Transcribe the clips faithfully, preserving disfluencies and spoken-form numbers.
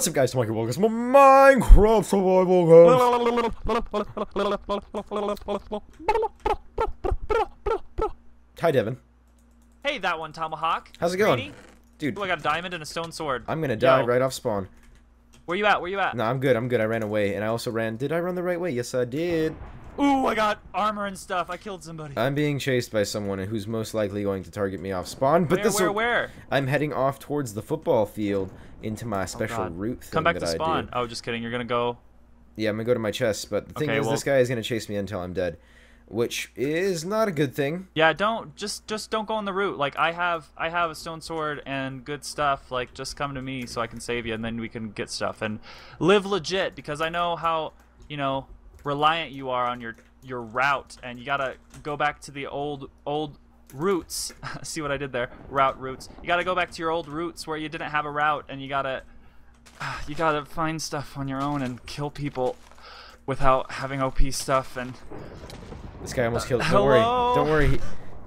What's up, guys? Mega Walls, Minecraft survival guys. Hi, Devin. Hey, that one, Tomahawk. How's it going, Brady? Dude? Ooh, I got a diamond and a stone sword. I'm gonna die Yo. right off spawn. Where you at? Where you at? No, I'm good. I'm good. I ran away, and I also ran. Did I run the right way? Yes, I did. Ooh, I got armor and stuff. I killed somebody. I'm being chased by someone who's most likely going to target me off spawn. But where, this where, where? I'm heading off towards the football field into my special oh route thing. Come back that to spawn. I do. Oh, just kidding. You're going to go... Yeah, I'm going to go to my chest. But the thing okay, is, well... this guy is going to chase me until I'm dead, which is not a good thing. Yeah, don't... Just just don't go on the route. Like, I have I have a stone sword and good stuff. Like, just come to me so I can save you, and then we can get stuff. And live legit, because I know how, you know... reliant you are on your your route, and you gotta go back to the old old roots. See what I did there? Route roots. You gotta go back to your old roots where you didn't have a route, and you gotta you gotta find stuff on your own and kill people without having O P stuff. And this guy almost killed. Don't Hello? worry. Don't worry. He...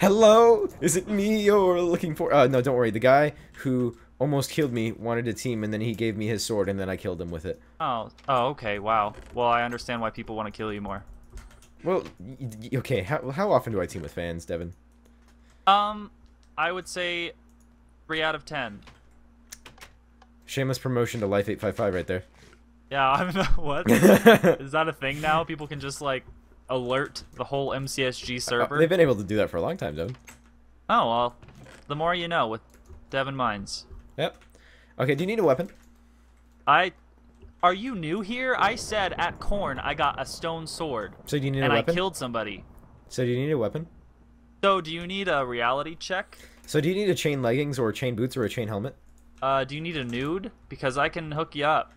Hello, is it me you're looking for? Uh, no, don't worry. The guy who almost killed me wanted a team, and then he gave me his sword, and then I killed him with it. Oh, oh, okay, wow. Well, I understand why people want to kill you more. Well, okay, how, how often do I team with fans, Devin? Um, I would say three out of ten. Shameless promotion to Life eight five five right there. Yeah, I don't know, what? Is that a thing now? People can just, like, alert the whole M C S G server? Uh, they've been able to do that for a long time, Devin. Oh, well, the more you know with Devin Mines. Yep. Okay, do you need a weapon? I... Are you new here? I said at Corn I got a stone sword. So do you need a weapon? And I killed somebody. So do you need a weapon? So do you need a reality check? So do you need a chain leggings or a chain boots or a chain helmet? Uh, do you need a nude? Because I can hook you up.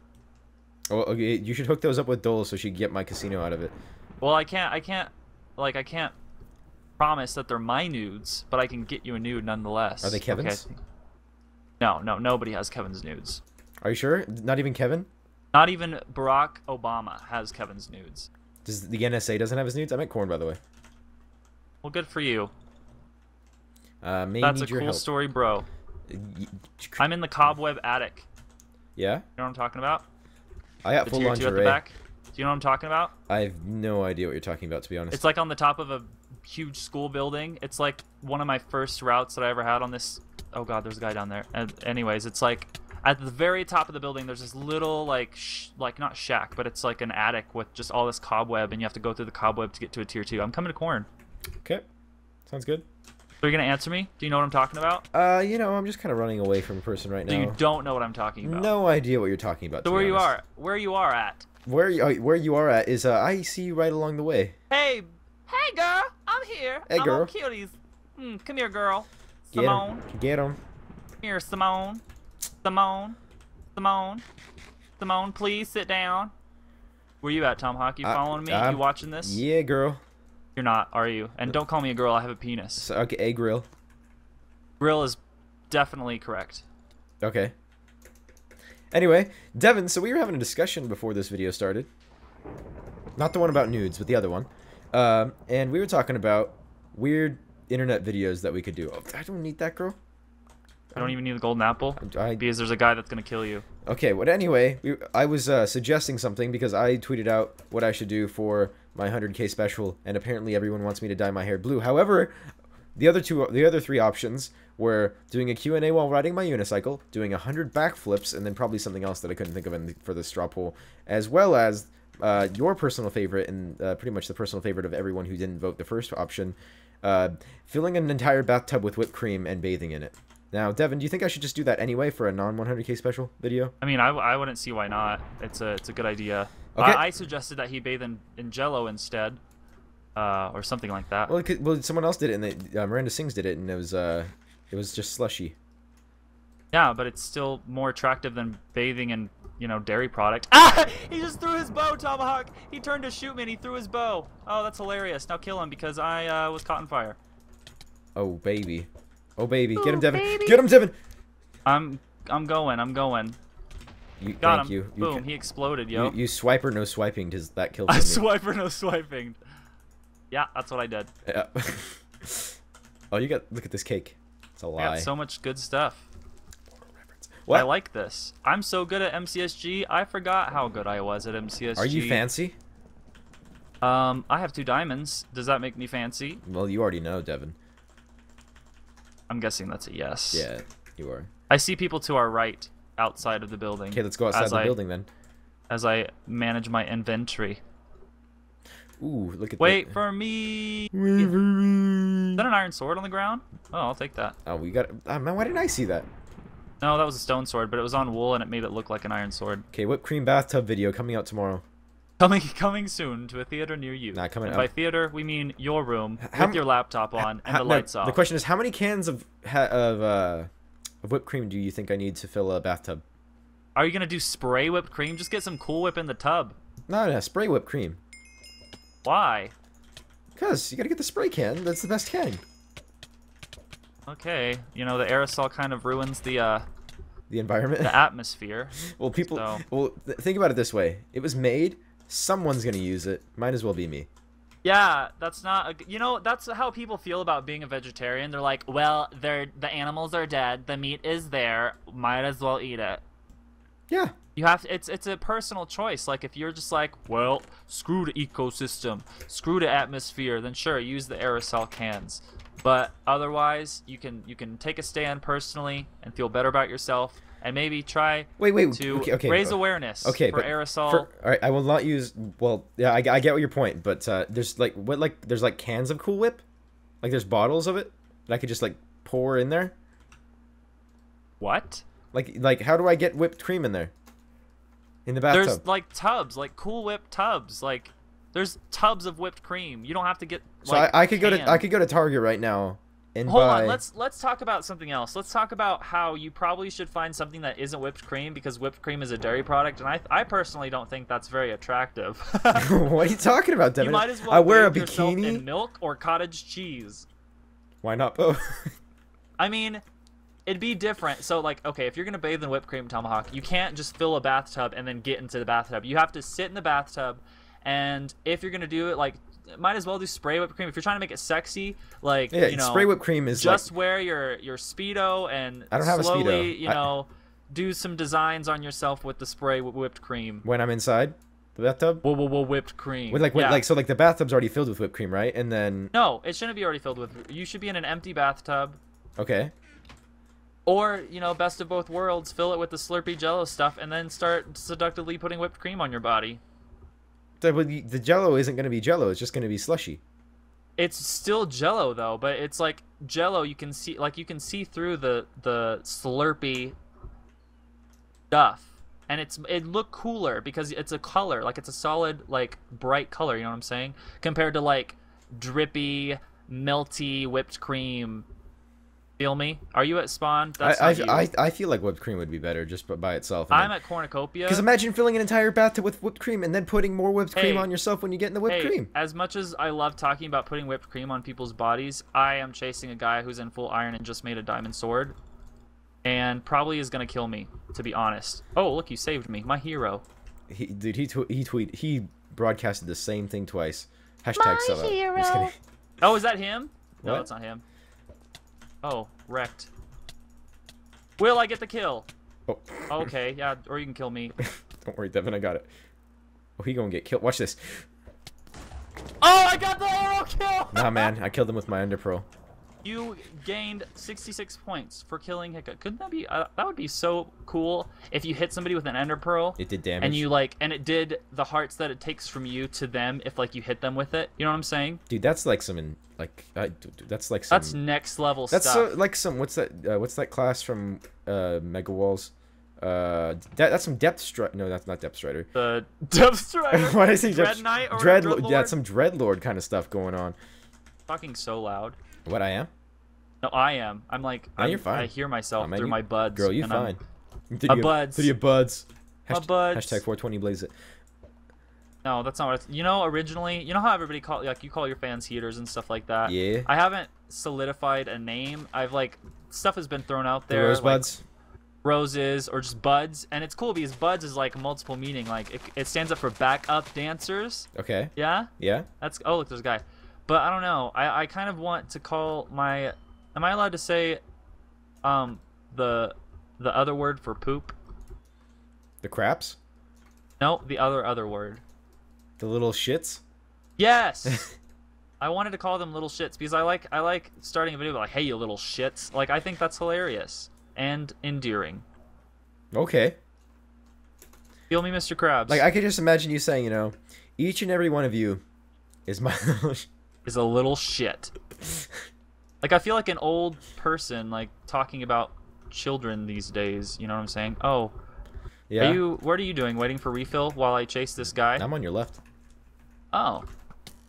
Oh, okay. You should hook those up with Dole so she can get my casino out of it. Well, I can't... I can't... Like, I can't promise that they're my nudes, but I can get you a nude nonetheless. Are they Kevin's? Okay. No, no, nobody has Kevin's nudes. Are you sure? Not even Kevin? Not even Barack Obama has Kevin's nudes. Does the N S A doesn't have his nudes? I meant Corn, by the way. Well, good for you. Uh, may That's need a your cool help. story, bro. I'm in the cobweb attic. Yeah? You know what I'm talking about? I got the full lingerie. Tier two at the back. Do you know what I'm talking about? I have no idea what you're talking about, to be honest. It's like on the top of a huge school building. It's like one of my first routes that I ever had on this... Oh god, there's a guy down there. And anyways, it's like at the very top of the building, there's this little like sh like not shack, but it's like an attic with just all this cobweb, and you have to go through the cobweb to get to a tier two. I'm coming to Corn. Okay, sounds good. So you're gonna answer me? Do you know what I'm talking about? Uh, you know, I'm just kind of running away from a person right now. So you don't know what I'm talking about? No idea what you're talking about. So where you are, where you are at? Where you, where you are at is uh, I see you right along the way. Hey, hey girl, I'm here. Hey girl, I'm gonna kill these. Mm, come here, girl. Get Simone. Him. Get him. Here, Simone. Simone. Simone. Simone, please sit down. Where you at, Tomahawk? You following I, me? I'm, you watching this? Yeah, girl. You're not, are you? And don't call me a girl. I have a penis. So, okay, a grill. Grill is definitely correct. Okay. Anyway, Devin, so we were having a discussion before this video started. Not the one about nudes, but the other one. Um, and we were talking about weird... internet videos that we could do. Oh, I don't need that, girl. I don't even need the golden apple I, I, because there's a guy that's gonna kill you. Okay, well, anyway, we, I was uh, suggesting something because I tweeted out what I should do for my one hundred K special, and apparently everyone wants me to dye my hair blue. However, the other two, the other three options were doing a Q and A while riding my unicycle, doing one hundred backflips, and then probably something else that I couldn't think of in the, for the straw poll, as well as uh, your personal favorite and uh, pretty much the personal favorite of everyone who didn't vote the first option. Uh, filling an entire bathtub with whipped cream and bathing in it. Now, Devin, do you think I should just do that anyway for a non one hundred K special video? I mean, I, I wouldn't see why not. It's a it's a good idea. Okay. I, I suggested that he bathe in, in Jello instead, uh, or something like that. Well, could, well, someone else did it, and they, uh, Miranda Sings did it, and it was uh, it was just slushy. Yeah, but it's still more attractive than bathing in, you know, dairy product. Ah! He just threw his bow, Tomahawk. He turned to shoot me and he threw his bow. Oh, that's hilarious. Now kill him because I uh, was caught on fire. Oh, baby. Oh, baby. Ooh, get him, Devin. Baby. Get him, Devin. I'm I'm going. I'm going. You, Got thank him. You. Boom. You, he exploded, yo. You, you swiper no swiping. Does that kill me? I swiper no swiping. Yeah, that's what I did. Yeah. Oh, you got... Look at this cake. It's a lie. I got so much good stuff. What? I like this. I'm so good at M C S G, I forgot how good I was at M C S G. Are you fancy? Um, I have two diamonds. Does that make me fancy? Well, you already know, Devin. I'm guessing that's a yes. Yeah, you are. I see people to our right outside of the building. Okay, let's go outside the I, building then. As I manage my inventory. Ooh, look at Wait that. for me. Wait for me. Is that an iron sword on the ground? Oh, I'll take that. Oh, we got it. Oh, man, why didn't I see that? No, that was a stone sword, but it was on wool and it made it look like an iron sword. Okay, whipped cream bathtub video coming out tomorrow. Coming coming soon to a theater near you. Nah, coming and by theater, we mean your room how, with your laptop on how, and the no, lights off. The question is, how many cans of of, uh, of whipped cream do you think I need to fill a bathtub? Are you going to do spray whipped cream? Just get some Cool Whip in the tub. No, no, spray whipped cream. Why? Because you got to get the spray can. That's the best can. Okay. You know, the aerosol kind of ruins the... Uh, the environment? The atmosphere. Well, people... So. Well, th think about it this way. It was made... Someone's gonna use it. Might as well be me. Yeah, that's not. A, you know, that's how people feel about being a vegetarian. They're like, well, they're the animals are dead. The meat is there. Might as well eat it. Yeah. You have to, it's it's a personal choice. Like if you're just like, well, screw the ecosystem, screw the atmosphere, then sure, use the aerosol cans. But otherwise, you can you can take a stand personally and feel better about yourself. And maybe try wait, wait, to okay, okay, raise awareness okay, for but aerosol. For, all right, I will not use. Well, yeah, I, I get your point, but uh, there's like what, like there's like cans of Cool Whip, like there's bottles of it that I could just like pour in there. What? Like, like how do I get whipped cream in there? In the bathtub. There's like tubs, like Cool Whip tubs, like there's tubs of whipped cream. You don't have to get. So like, I, I could can. go to I could go to Target right now. And Hold by... on, let's let's talk about something else. Let's talk about how you probably should find something that isn't whipped cream because whipped cream is a dairy product, and I I personally don't think that's very attractive. What are you talking about, Devin? You might as well I wear a bikini in milk or cottage cheese. Why not both? I mean, it'd be different. So like, okay, if you're gonna bathe in whipped cream, Tomahawk, you can't just fill a bathtub and then get into the bathtub. You have to sit in the bathtub, and if you're gonna do it like. Might as well do spray whipped cream if you're trying to make it sexy. Like yeah, you know, spray whipped cream is just like, wear your your speedo and I don't have slowly, a speedo. You know, I... do some designs on yourself with the spray whipped cream. When I'm inside the bathtub. Whoa, whoa, whoa! Whipped cream. With like, yeah. like so, like the bathtub's already filled with whipped cream, right? And then no, it shouldn't be already filled with. You should be in an empty bathtub. Okay. Or you know, best of both worlds, fill it with the Slurpee Jello stuff, and then start seductively putting whipped cream on your body. The, the Jello isn't going to be Jello. It's just going to be slushy. It's still Jello though, but it's like Jello. You can see, like you can see through the the Slurpee stuff, and it's it look cooler because it's a color, like it's a solid, like bright color. You know what I'm saying? Compared to like drippy, melty whipped cream. Feel me? Are you at spawn? That's I, I, I I feel like whipped cream would be better just by itself. I'm then... at cornucopia. Because imagine filling an entire bathtub with whipped cream and then putting more whipped hey, cream on yourself when you get in the whipped hey, cream. As much as I love talking about putting whipped cream on people's bodies, I am chasing a guy who's in full iron and just made a diamond sword, and probably is gonna kill me, to be honest. Oh look, you saved me, my hero. He, dude, he tw he tweet he broadcasted the same thing twice. Hashtag my hero. Oh, is that him? What? No, it's not him. Oh, wrecked. Will I get the kill? Oh. Okay, yeah, or you can kill me. Don't worry, Devin, I got it. Oh, he gonna get killed. Watch this. Oh, I got the arrow kill! Nah, man, I killed him with my Enderpearl. You gained sixty-six points for killing Hiccup. Couldn't that be, uh, that would be so cool if you hit somebody with an Enderpearl. It did damage. And you like, and it did the hearts that it takes from you to them if like you hit them with it. You know what I'm saying? Dude, that's like some, like, uh, dude, that's like some. That's next level that's stuff. That's so, like some, what's that, uh, what's that class from uh, Mega Walls? Uh, that, that's some Depth Strider. No, that's not Depth Strider. The Depth Strider? Why did I say Dread Knight or Dread Lord? Yeah, some Dread Lord kind of stuff going on. Talking so loud. What I am? No, I am. I'm like no, I'm, you're fine. I hear myself oh, man, through you, my buds. Girl, you fine. Through my your, buds. Through your buds. Hasht my buds. Hashtag four twenty blaze it. No, that's not what. It's, you know, originally, you know how everybody call like you call your fans heaters and stuff like that. Yeah. I haven't solidified a name. I've like stuff has been thrown out there. The rose buds. Like, roses or just buds, and it's cool because buds is like multiple meaning. Like it, it stands up for backup dancers. Okay. Yeah. Yeah. That's oh look, there's a guy. But I don't know. I, I kind of want to call my. Am I allowed to say, um, the the other word for poop? The craps? No, the other other word. The little shits? Yes. I wanted to call them little shits because I like I like starting a video like, hey, you little shits. Like, I think that's hilarious and endearing. Okay. Feel me, Mister Krabs. Like, I could just imagine you saying, you know, each and every one of you is my is a little shit. Like, I feel like an old person, like, talking about children these days. You know what I'm saying? Oh, yeah. Are you, what are you doing? Waiting for refill while I chase this guy? I'm on your left. Oh.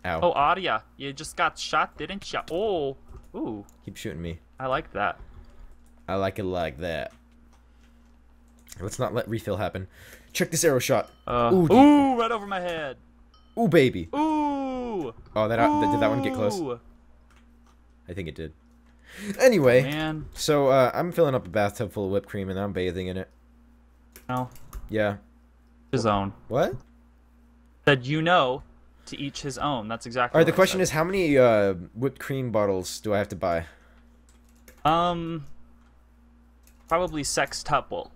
Ow. Oh, Aria, you just got shot, didn't you? Oh. Ooh. Keep shooting me. I like that. I like it like that. Let's not let refill happen. Check this arrow shot. Uh, ooh, ooh, right over my head. Ooh, baby. Ooh. Oh, that, ooh. that did that one get close? I think it did. Anyway, man. So uh, I'm filling up a bathtub full of whipped cream and I'm bathing in it. No. Yeah. His own. What? Said you know, to each his own. That's exactly. All right. The question is, how many uh, whipped cream bottles do I have to buy? Um. Probably sextuple.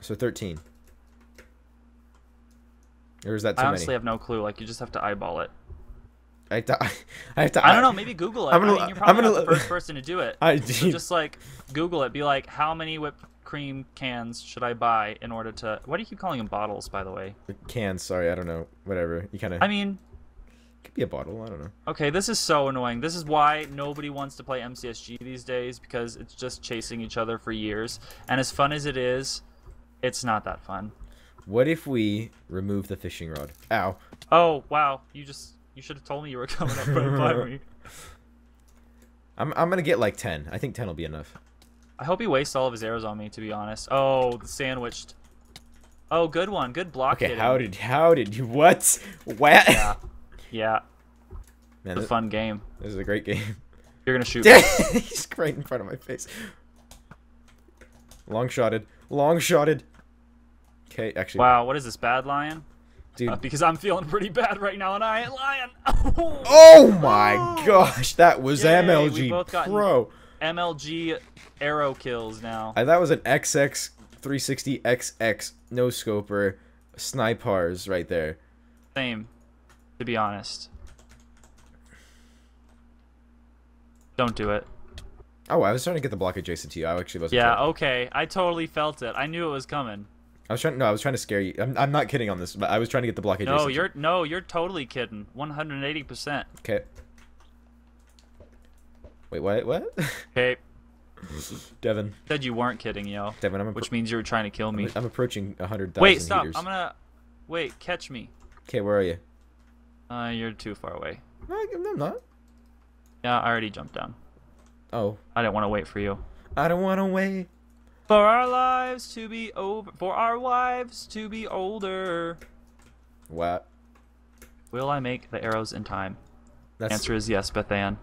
So thirteen. Or is that too many? I honestly have no clue. Like, you just have to eyeball it. I have to. I, have to, I don't know. Maybe Google it. I'm gonna, I mean, you're probably gonna, not the first person to do it. I did. So just like Google it. Be like, how many whipped cream cans should I buy in order to? Why do you keep calling them bottles? By the way. Cans. Sorry, I don't know. Whatever. You kind of. I mean. It could be a bottle. I don't know. Okay, this is so annoying. This is why nobody wants to play M C S G these days, because it's just chasing each other for years. And as fun as it is, it's not that fun. What if we remove the fishing rod? Ow. Oh, wow. You just, you should have told me you were coming up for me. I'm, I'm going to get like ten. I think ten will be enough. I hope he wastes all of his arrows on me, to be honest. Oh, the sandwiched. Oh, good one. Good block. Okay, hitting. how did, how did you, what? What? Yeah. Yeah. Man, it's a fun game. This is a great game. You're going to shoot. He's right in front of my face. Long-shotted. Long-shotted. Okay, actually. Wow, what is this, bad lion? Dude. Uh, because I'm feeling pretty bad right now, and I ain't lying. Oh my oh. gosh, that was Yay, M L G we both got Pro. M L G arrow kills now. I, that was an X X three sixty X X no-scoper snipers right there. Same, to be honest. Don't do it. Oh, I was trying to get the block adjacent to you. I actually wasn't. Yeah, trying. Okay. I totally felt it. I knew it was coming. I was trying. No, I was trying to scare you. I'm, I'm not kidding on this, but I was trying to get the block adjacent. No, you're to... no, you're totally kidding. one hundred eighty percent. Okay. Wait, what? What? Okay. Devin. Said you weren't kidding, yo. Devin, I'm. Which means you were trying to kill me. I'm, I'm approaching one hundred thousand. Wait, stop. Heaters. I'm gonna. Wait, catch me. Okay, where are you? Uh, you're too far away. No, I'm not. Yeah, I already jumped down. Oh. I don't want to wait for you. I don't want to wait. For our lives to be over. For our wives to be older. What? Will I make the arrows in time? That's... Answer is yes, Beth Ann.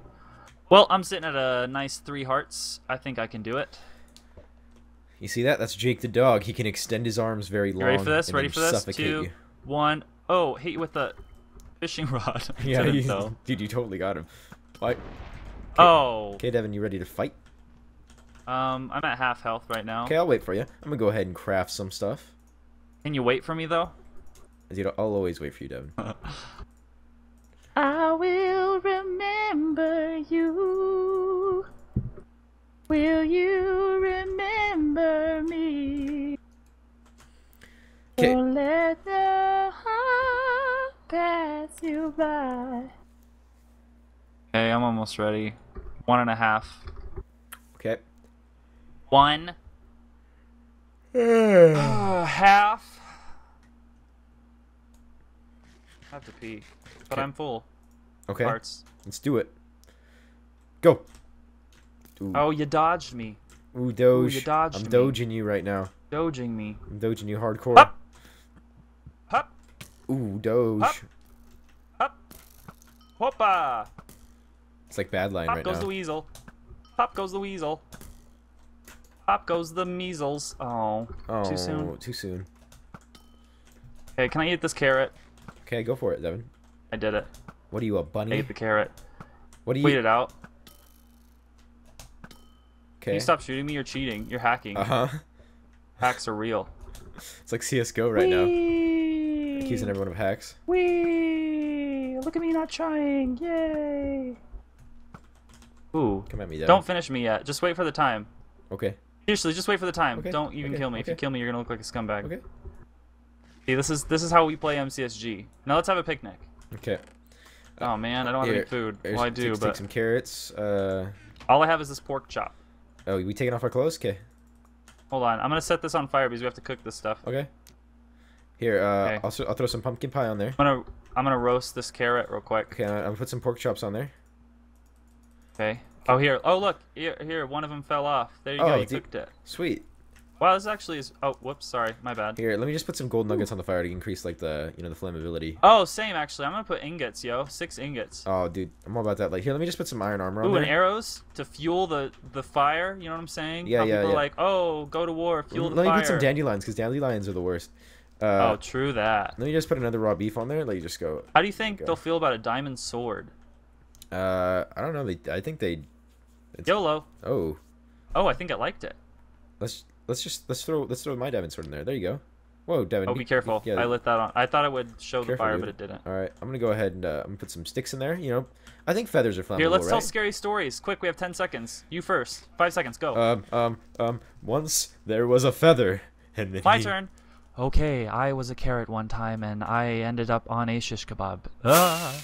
Well, I'm sitting at a nice three hearts. I think I can do it. You see that? That's Jake the dog. He can extend his arms very long. You ready for this? Ready for this? Two, one. Oh, hit you with the fishing rod. I yeah, you, though. Dude, you totally got him. Like. Okay. Oh. Okay, Devin, you ready to fight? Um, I'm at half health right now. Okay, I'll wait for you. I'm gonna go ahead and craft some stuff. Can you wait for me though? Dude, I'll always wait for you, Devin. I will remember you. Will you remember me? Okay. Don't let the heart pass you by. Okay, I'm almost ready. One and a half. Okay. One. uh, half. I have to pee, but okay. I'm full. Okay. Parts. Let's do it. Go. Ooh. Oh, you dodged me. Ooh, doge. Ooh, you dodged I'm me. dodging you right now. Dodging me. I'm dodging you hardcore. Hup. Hup. Ooh, doge. Hup. Hup. Hoppa. It's like bad line Pop right now. Pop goes the weasel. Pop goes the weasel. Pop goes the measles. Oh, oh, too soon. Too soon. Okay, can I eat this carrot? Okay, go for it, Devin. I did it. What are you, a bunny? I ate the carrot. What do you? Wait it out. Okay. Can you stop shooting me? You're cheating. You're hacking. Uh huh. Hacks are real. It's like C S G O right Whee! now. Accusing everyone of hacks. Whee! Look at me not trying. Yay! Ooh. Come at me, Dad. Don't finish me yet. Just wait for the time. Okay. Seriously, just wait for the time. Okay. Don't even okay. kill me. Okay. If you kill me, you're gonna look like a scumbag. Okay. See, this is this is how we play M C S G. Now let's have a picnic. Okay. Uh, oh man, I don't have here, any food. Well, I do, take, but take some carrots. Uh. All I have is this pork chop. Oh, we taking off our clothes? Okay. Hold on, I'm gonna set this on fire because we have to cook this stuff. Okay. Here, uh, okay. I'll, I'll throw some pumpkin pie on there. I'm gonna I'm gonna roast this carrot real quick. Okay, I'm gonna put some pork chops on there. Okay. Oh here, oh look, here, here, one of them fell off. There you oh, go, you cooked it. Sweet. Wow, this actually is. Oh, whoops, sorry, my bad. Here, let me just put some gold nuggets Ooh. on the fire to increase like the, you know, the flammability. Oh, same actually. I'm gonna put ingots, yo, six ingots. Oh, dude, I'm all about that. Like here, let me just put some iron armor Ooh, on there. Ooh, and arrows to fuel the the fire. You know what I'm saying? Yeah, How yeah, people yeah. are like, oh, go to war, fuel the let fire. Let me put some dandelions because dandelions are the worst. Uh, oh, true that. Let me just put another raw beef on there. Let you just go. How do you think go. they'll feel about a diamond sword? Uh, I don't know. They, I think they. It's, YOLO. Oh. Oh, I think I liked it. Let's. Let's just let's throw let's throw my diamond sword in there. There you go. Whoa, Devin. Oh, be, be careful. Yeah, I lit that on. I thought it would show careful, the fire, dude. but it didn't. All right, I'm gonna go ahead and uh, I'm gonna put some sticks in there. You know, I think feathers are flammable. Here, let's right? tell scary stories. Quick, we have ten seconds. You first. Five seconds. Go. Um, um, um. Once there was a feather, and then my he... turn. Okay, I was a carrot one time, and I ended up on a shish kebab. Ah.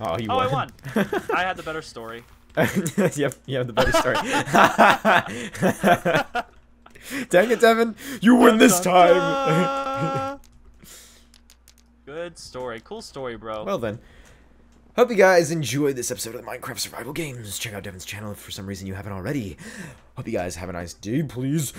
Oh, you oh, won. I won. I had the better story. Yep, you have the better story. Dang it, Devin! You win this time! Good story. Cool story, bro. Well then. Hope you guys enjoyed this episode of the Minecraft Survival Games. Check out Devin's channel if for some reason you haven't already. Hope you guys have a nice day, please.